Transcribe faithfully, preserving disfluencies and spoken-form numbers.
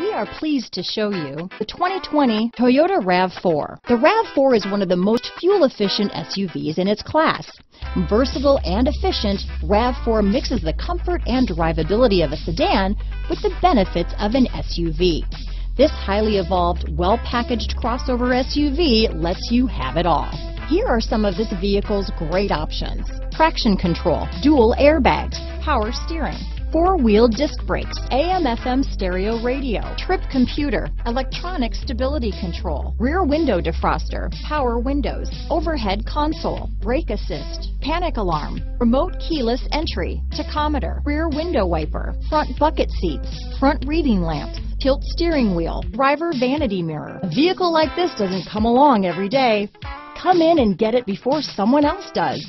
We are pleased to show you the twenty twenty Toyota RAV four. The RAV four is one of the most fuel-efficient S U Vs in its class. Versatile and efficient, RAV four mixes the comfort and drivability of a sedan with the benefits of an S U V. This highly evolved, well-packaged crossover S U V lets you have it all. Here are some of this vehicle's great options: traction control, dual airbags, power steering, four-wheel disc brakes, A M F M stereo radio, trip computer, electronic stability control, rear window defroster, power windows, overhead console, brake assist, panic alarm, remote keyless entry, tachometer, rear window wiper, front bucket seats, front reading lamps, tilt steering wheel, driver vanity mirror. A vehicle like this doesn't come along every day. Come in and get it before someone else does.